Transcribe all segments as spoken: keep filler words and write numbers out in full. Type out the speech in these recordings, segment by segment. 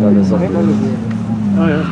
No, there's nothing. Oh,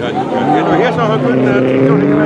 Kan du här så har kunnat